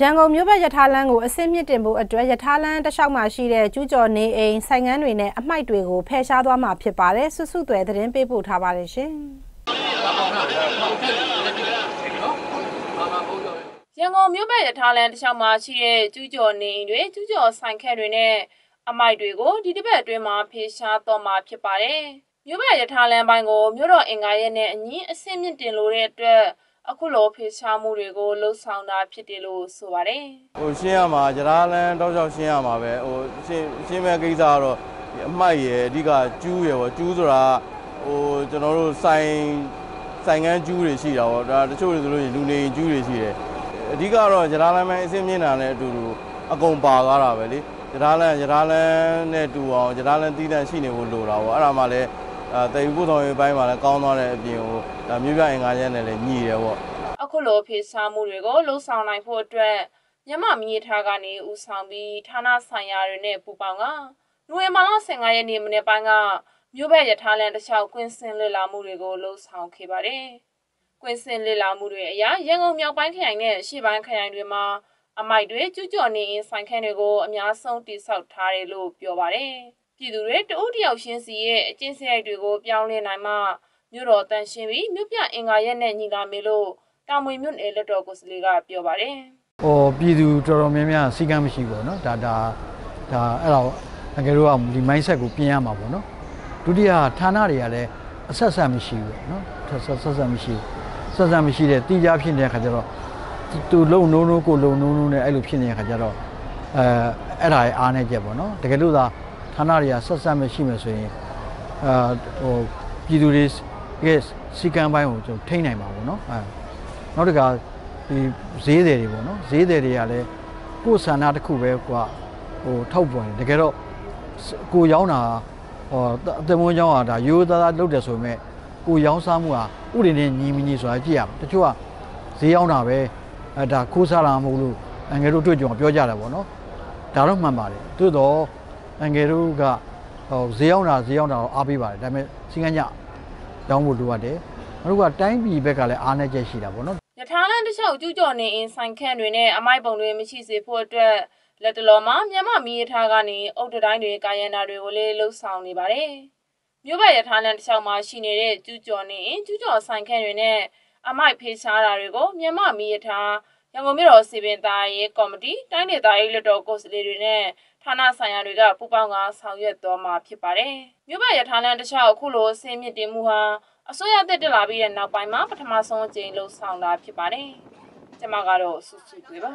양고 묘바 야탈란고 아세미트모 아트와 야탈란 따샤마 시레 주조니 에인 사이간위네 아마이트위고 폐샤도아마 ဖြစ်ပါတယ်. 수수트에 드린 빼부 타바레 신. 양고 묘바 야탈란 따샤마 시레 주조니 위 주조 사이칸위네 아마이트위고 디디베 트위마 폐샤도아마 ဖြစ်ပါတယ်. 묘바 야탈란 바인고 묘로 엥가예네 아니 아세미트로레 트와 아쿠로 피사무리고 로상나 피디로 소바레. 오시야마 자라는 도저시야마베 오시메기자로 마이에 니가 주예요. 주더라. 오, 저로 사인간 주를 시라고. 저쪽으로 눈에 주를 시래. 니가로 자라는 세미나네 두루 아공 바가라베리. 자라는 두어 자라는 디단 시내고 로라고. 아라마레 แต่อีกผู้ทรงไปมาแล้วก้าวน้อเนี่ยอပြင်ကိုမြို့ပြအင်္ဂါရက်နဲ့လည်းညီရဲပေါ့မြို့ပြအင်္ဂါရက်နဲ့လည်းရှိပါ ပြည်သူတွေတဦးတယောက်ချင်းစီရဲ့အကျင့်စရိုက်တွေကိုပြောင်းလဲနိုင်မှာမြို့တော်တန်ရှင်ပြီးမြို့ပြအင်္ဂါရက်နဲ့ညီလာမေလို့တာမွေမြို့နယ်လက်တော်ကိုစလေကပြောပါတယ်။အော်ပြည်သူတော်တော်များများစီကံမရှိဘူးเนาะဒါအဲ့လောက်ငယ်တော့မဒီ 하나리아 서삼의 심에서의 비둘이 이게 시간 방향 좀 태이나이 마고는 우리가 이 제대리고는 제대리야래 고산나 특구배과 탑보는 그래서 고 양나 때문 양아다 요다다 놓대 소매 고 양사무가 우리네 니미니 소아 지야. 저쪽아 제 양나 배 다 고사라 모로 안개로 တွေ့ကြ ပြောကြတယ်ပေါ့နော်. 다로 မှန်ပါတယ်သို့တော့ 안개루가 제형나 아비바래. 다음에 시간이야. 양보 누가대. 그리고 타임비 백가래 안에 제시다 보노. 야타란 뜻하고 주조니 인상칸들네 아마이봉들이 미치세포အတွက် လက်တလောမှာ မြန်မာမိရထားကနေ အုတ်တတိုင်းတွေ ကာယန္တာတွေကိုလေ လှုပ်ဆောင်နေပါတယ်. မြို့ဘက် 야타란 뜻하고마 ရှိနေတဲ့ 주조니 주조상칸들네 아마이 페샤다တွေကို မြန်မာမိရထား 양고미로 세빈다의 코미디 타이네다의 렛도 고슬리들네 ဌာနဆိုင်ရာတွေကပူးပေါင်းဆောင်ရွက်သွားမှာဖြစ်ပါတယ်မြို့ပတ်ရထားလမ်းတစ်လျှောက်အခုလိုဆင်းမြင့်တင်မှုဟာအစိုးရတက်လာပြီးတဲ့နောက်ပိုင်းမှာပထမဆုံးအကြိမ်လှုပ်ဆောင်တာဖြစ်ပါတယ်ကျွန်မကတော့စုစုတွေ့ပါ